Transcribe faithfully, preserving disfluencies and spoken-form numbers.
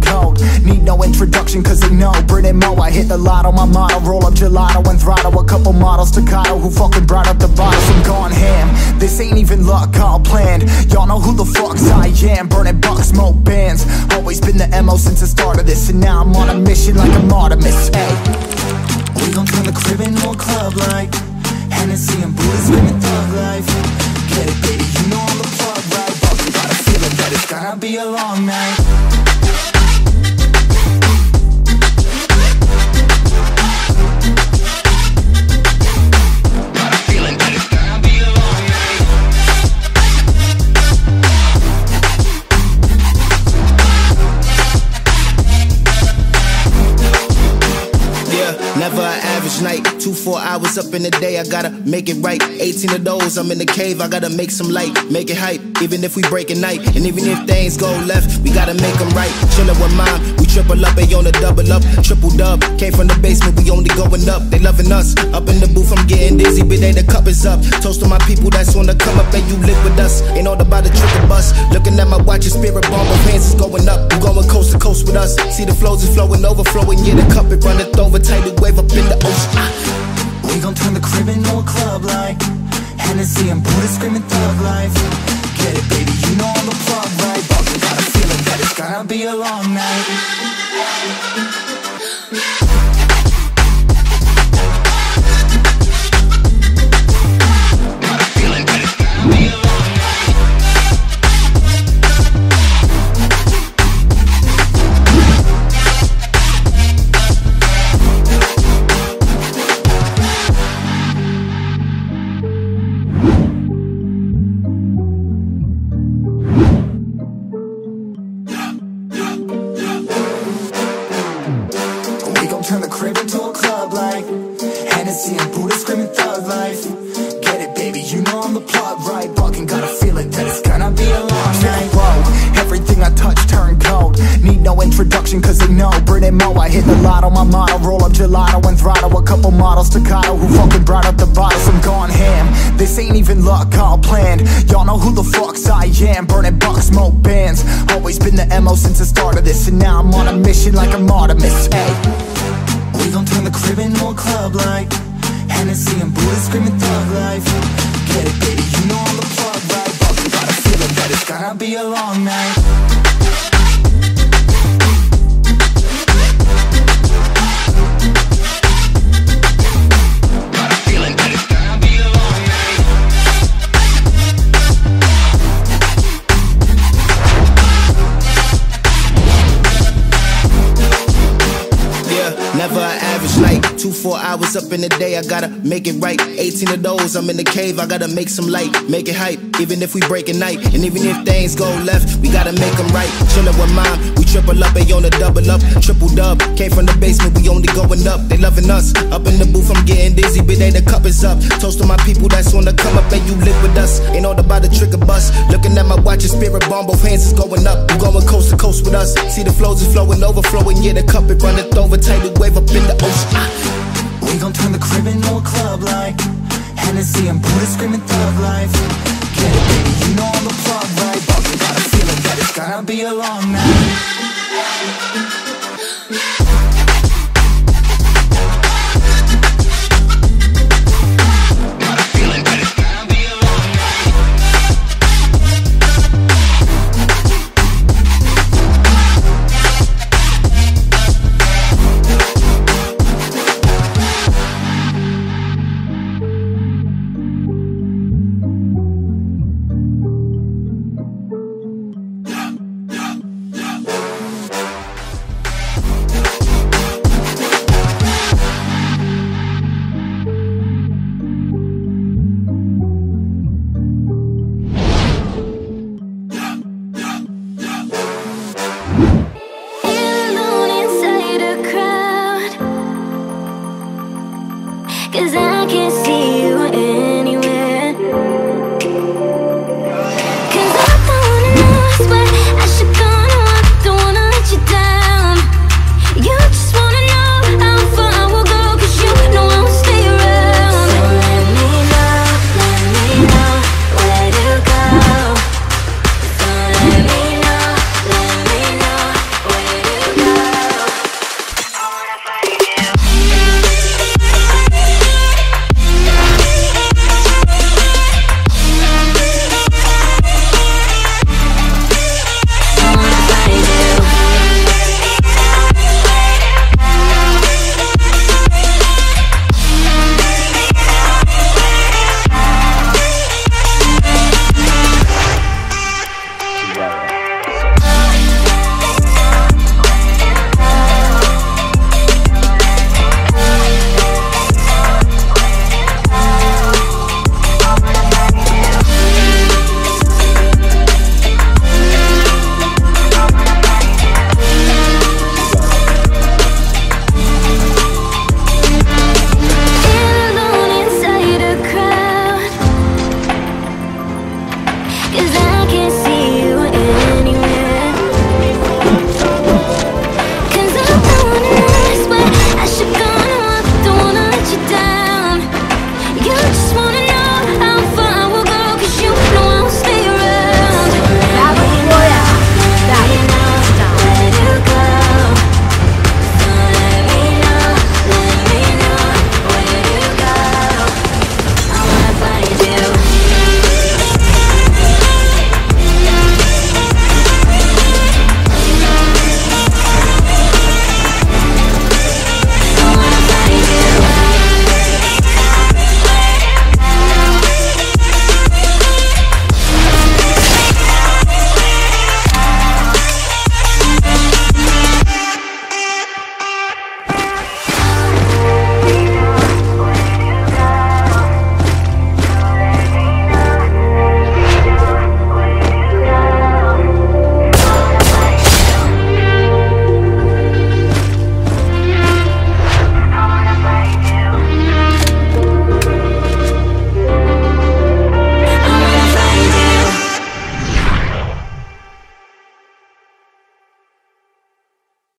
gold. Need no introduction cause they know Brit and Mo. I hit the lotto, my motto, roll up gelato and throttle. A couple models, staccato, who fucking brought up the bottles. I'm gone ham, this ain't even luck, all planned. Y'all know who the fucks I am, burning bucks, smoke bands. Always been the M O since the start of this, and now I'm on a mission like I'm Artemis. Hey, we gon' turn the crib into a club like Hennessy and Buddha screaming thug life. Get it, baby, you know I'm the plug, right? Fucking got a feeling that it's gonna be a long night. Never an average night, two, four hours up in the day, I gotta make it right. eighteen of those, I'm in the cave, I gotta make some light, make it hype, even if we break at night. And even if things go left, we gotta make them right. Chillin' with mom, we triple up, they on the double up, triple dub. Came from the basement, we only going up, they loving us. Up in the booth, I'm getting dizzy, but they the cup is up. Toast to my people that's on the come up, and you live with us. Ain't all about the trick or bus, looking at my watch, your spirit bomb, my pants is going up. You going coast to coast with us, see the flows is flowing, overflowing, yeah, the cup it runneth over, tidal wave. Up in the ocean. We gon' turn the crib into a club like Hennessy and Buddha screaming thug life. Get it, baby, you know I'm the plug, right? Fucking got a feeling that it's gonna be a long night. Turn the crib into a club like Hennessy and Buddha screaming thug life. Get it, baby, you know I'm the plug, right? Fucking got a feeling that it's gonna be a long night. Whoa, everything I touch turn gold. Need no introduction cause they know Brit and Mo. I hit the lotto, my motto, roll up gelato and throttle. A couple models, staccato, who fucking brought up the bottles. I'm gone ham, this ain't even luck, all planned. Y'all know who the fucks I am, burning bucks, smoke bands. Always been the M O since the start of this, and now I'm on a mission like I'm Artemis. Hey, we gon' turn the crib into a club like Hennessy and Buddha screaming thug life. Get it, baby, you know I'm the plug, right? Fucking got a feeling that it's gonna be a long night. Never an average night, two, four hours up in the day, I gotta make it right. eighteen of those, I'm in the cave, I gotta make some light, make it hype, even if we break at night. And even if things go left, we gotta make them right. Chillin' with mom, we triple up, they on the double up, triple dub. Came from the basement, we only going up, they loving us. Up in the booth, I'm getting dizzy, but they the cup is up. Toast to my people that's on the come up, and you live with us. Ain't all about the trick or bus, looking at my watch, your spirit bomb, both hands is going up. You going coast to coast with us, see the flows is flowing, overflowing, yeah, the cup it runneth over, tidal wave. Up in the ocean. We gon' turn the crib into a club like Hennessy and Buddha screaming thug life. Get it, baby, you know I'm the plug, right? Fucking got a feeling that it's gonna be a long night. Cause I can see